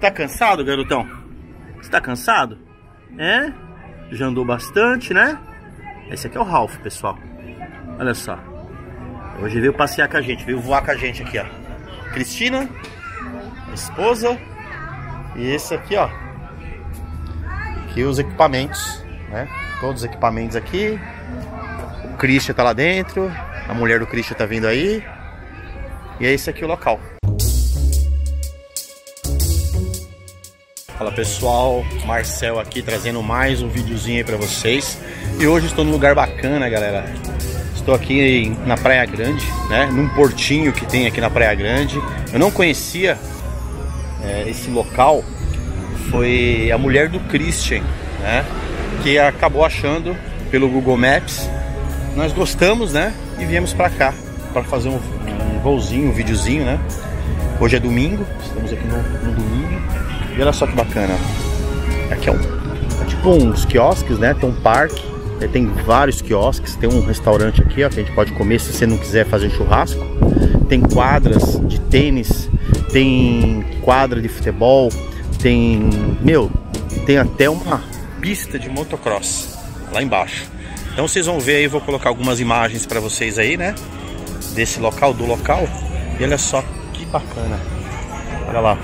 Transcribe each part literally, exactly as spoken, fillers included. Tá cansado, garotão? Você tá cansado? É? Já andou bastante, né? Esse aqui é o Ralph, pessoal. Olha só. Hoje veio passear com a gente, veio voar com a gente aqui, ó. Cristina, esposa. E esse aqui, ó. Aqui os equipamentos, né? Todos os equipamentos aqui. O Christian tá lá dentro. A mulher do Christian tá vindo aí. E é esse aqui o local. Fala pessoal, Marcel aqui trazendo mais um videozinho aí pra vocês. E hoje estou num lugar bacana, galera. Estou aqui na Praia Grande, né? Num portinho que tem aqui na Praia Grande. Eu não conhecia é, esse local. Foi a mulher do Christian, né? Que acabou achando pelo Google Maps. Nós gostamos, né? E viemos pra cá pra fazer um, um golzinho, um videozinho, né? Hoje é domingo, estamos aqui no, no domingo. E olha só que bacana. Aqui é, um, é tipo uns quiosques, né? Tem um parque, né? Tem vários quiosques. Tem um restaurante aqui, ó, que a gente pode comer se você não quiser fazer churrasco. Tem quadras de tênis, tem quadra de futebol, tem... Meu, tem até uma pista de motocross lá embaixo. Então vocês vão ver aí, vou colocar algumas imagens pra vocês aí, né? Desse local, do local. E olha só que bacana. Olha lá.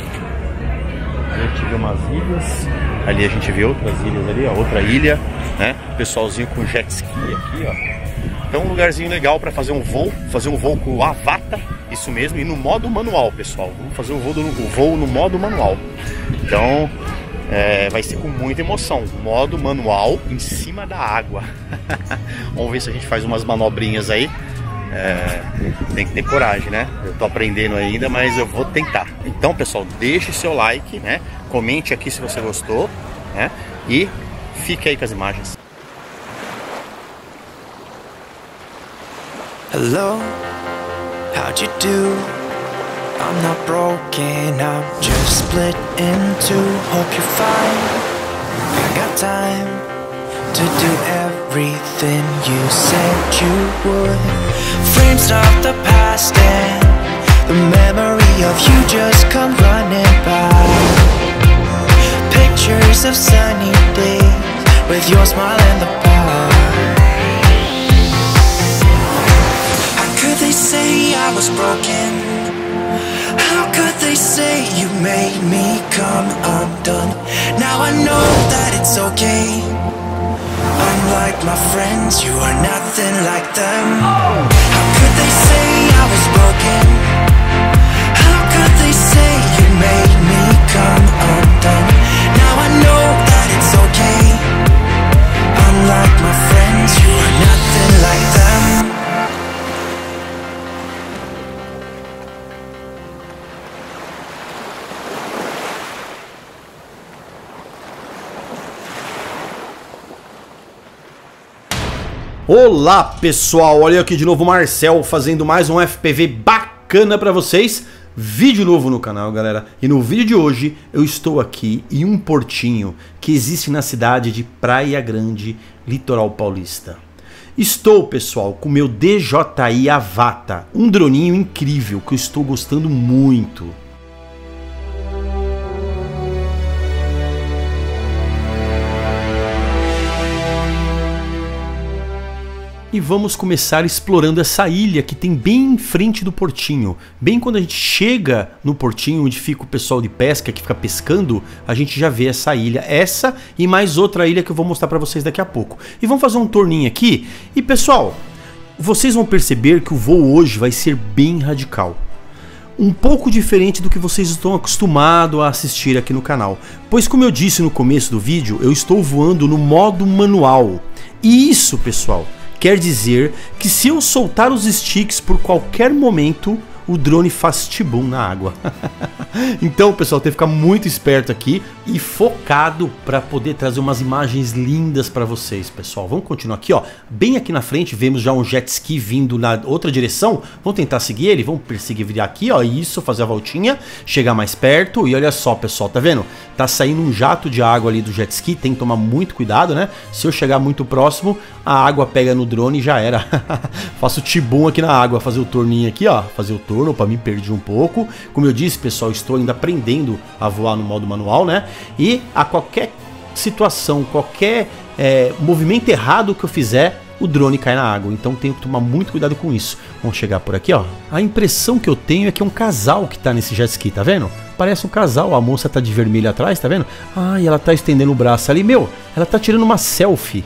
A gente viu umas ilhas, ali a gente vê outras ilhas ali, ó, outra ilha, né? Pessoalzinho com jet ski aqui, ó. Então um lugarzinho legal para fazer um voo, fazer um voo com o Avata, isso mesmo, e no modo manual, pessoal. Vamos fazer o voo, do, o voo no modo manual. Então é, vai ser com muita emoção, modo manual em cima da água. Vamos ver se a gente faz umas manobrinhas aí. É, tem que ter coragem, né? Eu tô aprendendo ainda, mas eu vou tentar. Então, pessoal, deixe seu like, né? Comente aqui se você gostou, né? E fique aí com as imagens. Hello, how'd you do? I'm not broken, I'm just split in two. Hope you're fine. I got time to do everything you said you would. Frames of the past and the memory of you just come running by. Pictures of sunny days with your smile and the bar. How could they say I was broken? How could they say you made me come undone? Now I know that it's okay. Unlike my friends, you are nothing like them. Oh. How could they say I was broken? How could they say you made me come undone? Now I know that it's okay. Unlike my friends, you are nothing like them. Olá pessoal, olha aqui de novo o Marcel fazendo mais um F P V bacana pra vocês. Vídeo novo no canal, galera. E no vídeo de hoje eu estou aqui em um portinho que existe na cidade de Praia Grande, litoral paulista. Estou, pessoal, com o meu D J I Avata, um droninho incrível que eu estou gostando muito. E vamos começar explorando essa ilha que tem bem em frente do portinho. Bem quando a gente chega no portinho onde fica o pessoal de pesca que fica pescando, a gente já vê essa ilha. Essa e mais outra ilha que eu vou mostrar pra vocês daqui a pouco. E vamos fazer um torninho aqui. E pessoal, vocês vão perceber que o voo hoje vai ser bem radical. Um pouco diferente do que vocês estão acostumados a assistir aqui no canal. Pois como eu disse no começo do vídeo, eu estou voando no modo manual. E isso, pessoal, quer dizer que se eu soltar os sticks por qualquer momento, o drone faz tibum na água. Então, pessoal, tem que ficar muito esperto aqui e focado para poder trazer umas imagens lindas para vocês, pessoal. Vamos continuar aqui, ó. Bem aqui na frente, vemos já um jet ski vindo na outra direção. Vamos tentar seguir ele, vamos perseguir, virar aqui, ó. Isso, fazer a voltinha, chegar mais perto. E olha só, pessoal, tá vendo? Tá saindo um jato de água ali do jet ski, tem que tomar muito cuidado, né? Se eu chegar muito próximo, a água pega no drone e já era. Faço tibum aqui na água, fazer o torninho aqui, ó, fazer o torninho. retorno, opa, me perdi um pouco. Como eu disse, pessoal, estou ainda aprendendo a voar no modo manual, né? E a qualquer situação, qualquer é, movimento errado que eu fizer, o drone cai na água, então tenho que tomar muito cuidado com isso. Vamos chegar por aqui, ó. A impressão que eu tenho é que é um casal que tá nesse jet ski, tá vendo? Parece um casal, a moça tá de vermelho atrás, tá vendo? Ah, e ela tá estendendo o braço ali, meu, ela tá tirando uma selfie.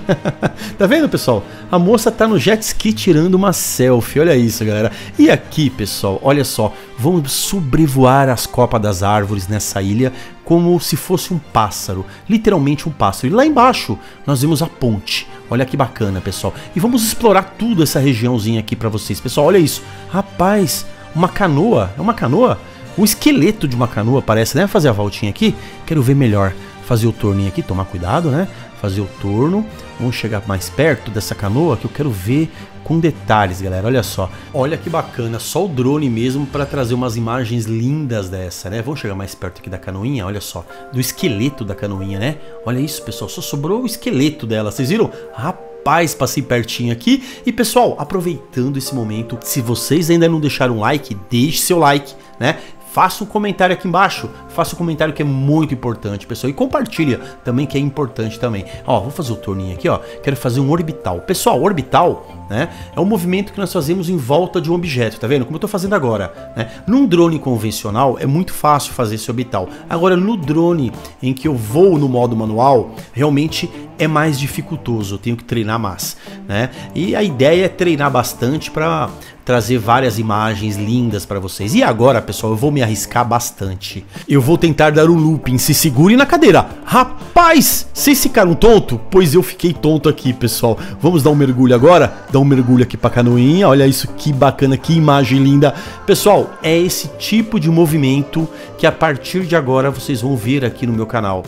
Tá vendo, pessoal? A moça tá no jet ski tirando uma selfie, olha isso, galera. E aqui, pessoal, olha só, vamos sobrevoar as copas das árvores nessa ilha como se fosse um pássaro, literalmente um pássaro. E lá embaixo nós vemos a ponte, olha que bacana, pessoal. E vamos explorar tudo essa regiãozinha aqui pra vocês, pessoal, olha isso. Rapaz, uma canoa, é uma canoa? O esqueleto de uma canoa parece, né? Fazer a voltinha aqui, quero ver melhor. Fazer o torninho aqui, tomar cuidado, né? Fazer o torno, vamos chegar mais perto dessa canoa que eu quero ver com detalhes, galera, olha só. Olha que bacana, só o drone mesmo para trazer umas imagens lindas dessa, né? Vamos chegar mais perto aqui da canoinha, olha só. Do esqueleto da canoinha, né? Olha isso, pessoal, só sobrou o esqueleto dela, vocês viram? Rapaz! Paz, passei pertinho aqui. E pessoal, aproveitando esse momento, se vocês ainda não deixaram um like, deixe seu like, né? Faça um comentário aqui embaixo, faça um comentário que é muito importante, pessoal. E compartilha também, que é importante também. Ó, vou fazer o torninho aqui, ó. Quero fazer um orbital. Pessoal, orbital, né? É um movimento que nós fazemos em volta de um objeto, tá vendo? Como eu tô fazendo agora, né? Num drone convencional é muito fácil fazer esse orbital. Agora, no drone em que eu vou no modo manual, realmente é mais dificultoso. Eu tenho que treinar mais, né? E a ideia é treinar bastante para trazer várias imagens lindas para vocês. E agora, pessoal, eu vou me arriscar bastante. Eu vou tentar dar um looping. Se segurem na cadeira. Rapaz, vocês ficaram tonto? Pois eu fiquei tonto aqui, pessoal. Vamos dar um mergulho agora? Dar um mergulho aqui pra canoinha. Olha isso, que bacana, que imagem linda. Pessoal, é esse tipo de movimento que a partir de agora vocês vão ver aqui no meu canal.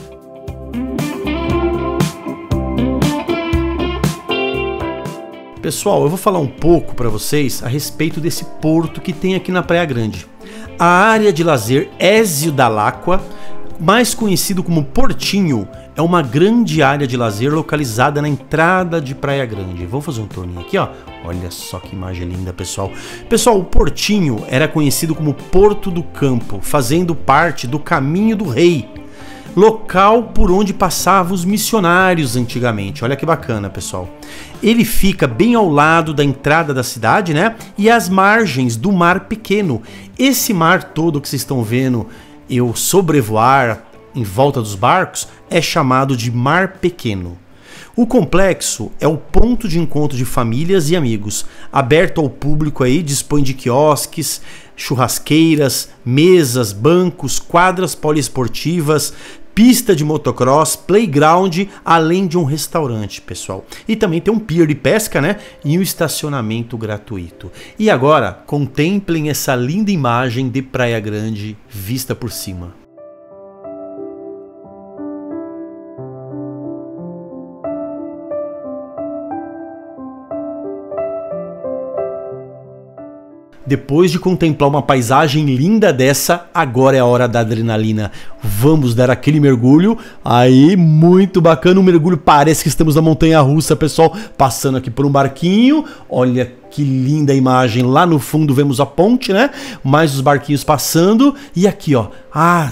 Pessoal, eu vou falar um pouco para vocês a respeito desse porto que tem aqui na Praia Grande. A área de lazer Ézio Dall' Acqua, mais conhecido como Portinho, é uma grande área de lazer localizada na entrada de Praia Grande. Vamos fazer um torninho aqui, ó. Olha só que imagem linda, pessoal. Pessoal, o Portinho era conhecido como Porto do Campo, fazendo parte do Caminho do Rei, local por onde passavam os missionários antigamente. Olha que bacana, pessoal. Ele fica bem ao lado da entrada da cidade, né? E às margens do Mar Pequeno. Esse mar todo que vocês estão vendo eu sobrevoar em volta dos barcos é chamado de Mar Pequeno. O complexo é o ponto de encontro de famílias e amigos, aberto ao público aí, dispõe de quiosques, churrasqueiras, mesas, bancos, quadras poliesportivas, pista de motocross, playground, além de um restaurante, pessoal. E também tem um pier de pesca, né? E um estacionamento gratuito. E agora, contemplem essa linda imagem de Praia Grande vista por cima. Depois de contemplar uma paisagem linda dessa, agora é a hora da adrenalina. Vamos dar aquele mergulho. Aí, muito bacana o mergulho. Parece que estamos na montanha-russa, pessoal. Passando aqui por um barquinho. Olha que linda a imagem. Lá no fundo vemos a ponte, né? Mais os barquinhos passando. E aqui, ó. Ah,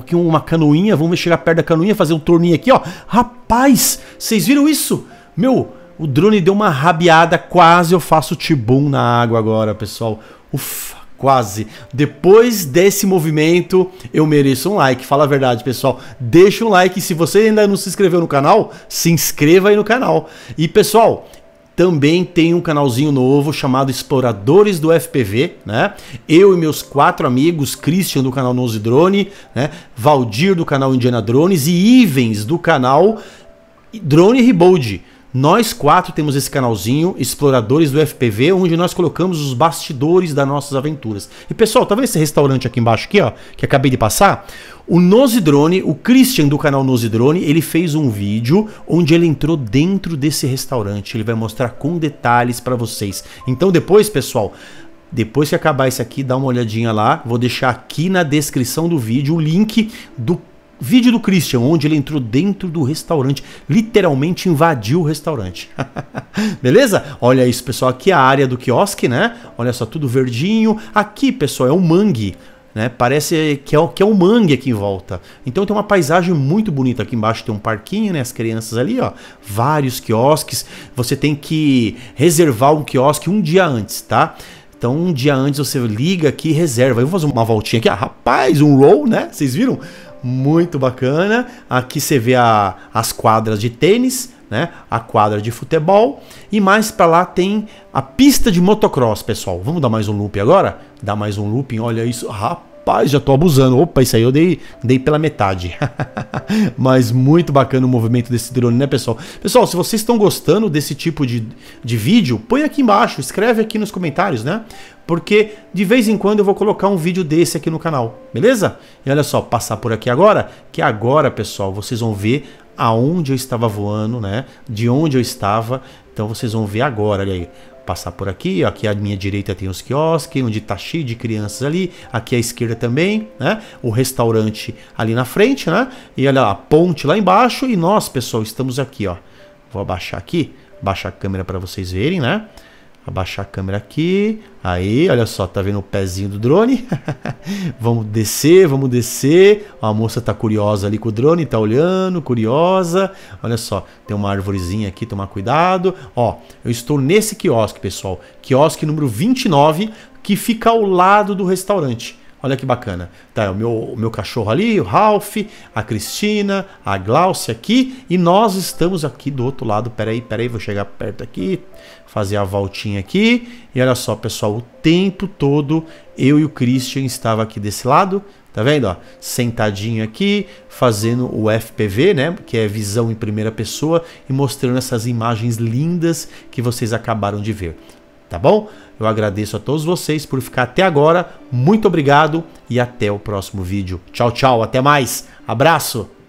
aqui uma canoinha. Vamos chegar perto da canoinha, fazer um torninho aqui, ó. Rapaz, vocês viram isso? Meu... O drone deu uma rabiada, quase eu faço tibum na água agora, pessoal. Ufa, quase. Depois desse movimento, eu mereço um like. Fala a verdade, pessoal. Deixa um like. Se você ainda não se inscreveu no canal, se inscreva aí no canal. E, pessoal... Também tem um canalzinho novo chamado Exploradores do F P V, né? Eu e meus quatro amigos, Christian do canal Nosy Drones, né? Valdir do canal Indiana Drones e Ivens do canal Drone Rebold. Nós quatro temos esse canalzinho, Exploradores do F P V, onde nós colocamos os bastidores das nossas aventuras. E pessoal, tá vendo esse restaurante aqui embaixo, aqui, ó, que acabei de passar? O Nosy Drones, o Christian do canal Nosy Drones, ele fez um vídeo onde ele entrou dentro desse restaurante. Ele vai mostrar com detalhes para vocês. Então depois, pessoal... Depois que acabar isso aqui, dá uma olhadinha lá. Vou deixar aqui na descrição do vídeo o link do vídeo do Christian, onde ele entrou dentro do restaurante, literalmente invadiu o restaurante. Beleza? Olha isso, pessoal, aqui é a área do quiosque, né? Olha só, tudo verdinho. Aqui, pessoal, é um mangue, né? Parece que é, que é um mangue aqui em volta. Então tem uma paisagem muito bonita. Aqui embaixo tem um parquinho, né? As crianças ali, ó. Vários quiosques. Você tem que reservar um quiosque um dia antes, tá? Então um dia antes você liga aqui e reserva. Eu vou fazer uma voltinha aqui. Ah, rapaz, um roll, né? Vocês viram? Muito bacana. Aqui você vê a, as quadras de tênis, né? A quadra de futebol. E mais pra lá tem a pista de motocross, pessoal. Vamos dar mais um looping agora? Dá mais um looping, olha isso. Rapaz, já tô abusando. Opa, isso aí eu dei, dei pela metade. Mas muito bacana o movimento desse drone, né, pessoal? Pessoal, se vocês estão gostando desse tipo de, de vídeo, põe aqui embaixo, escreve aqui nos comentários, né? Porque de vez em quando eu vou colocar um vídeo desse aqui no canal, beleza? E olha só, passar por aqui agora, que agora, pessoal, vocês vão ver aonde eu estava voando, né? De onde eu estava. Então vocês vão ver agora, olha aí. Passar por aqui, ó, aqui à minha direita tem os quiosques, onde tá cheio de crianças ali, aqui à esquerda também, né? O restaurante ali na frente, né? E olha lá, a ponte lá embaixo, e nós, pessoal, estamos aqui, ó. Vou abaixar aqui, abaixar a câmera para vocês verem, né? Abaixar a câmera aqui, aí, olha só, tá vendo o pezinho do drone? Vamos descer, vamos descer, a moça tá curiosa ali com o drone, tá olhando, curiosa, olha só, tem uma arvorezinha aqui, tomar cuidado, ó, eu estou nesse quiosque, pessoal, quiosque número vinte e nove, que fica ao lado do restaurante. Olha que bacana. Tá, o meu, o meu cachorro ali, o Ralph, a Cristina, a Gláucia aqui. E nós estamos aqui do outro lado. Peraí, peraí, vou chegar perto aqui. Fazer a voltinha aqui. E olha só, pessoal, o tempo todo eu e o Christian estava aqui desse lado. Tá vendo, ó? Sentadinho aqui, fazendo o F P V, né? Que é visão em primeira pessoa. E mostrando essas imagens lindas que vocês acabaram de ver. Tá bom? Eu agradeço a todos vocês por ficar até agora. Muito obrigado e até o próximo vídeo. Tchau, tchau. Até mais. Abraço.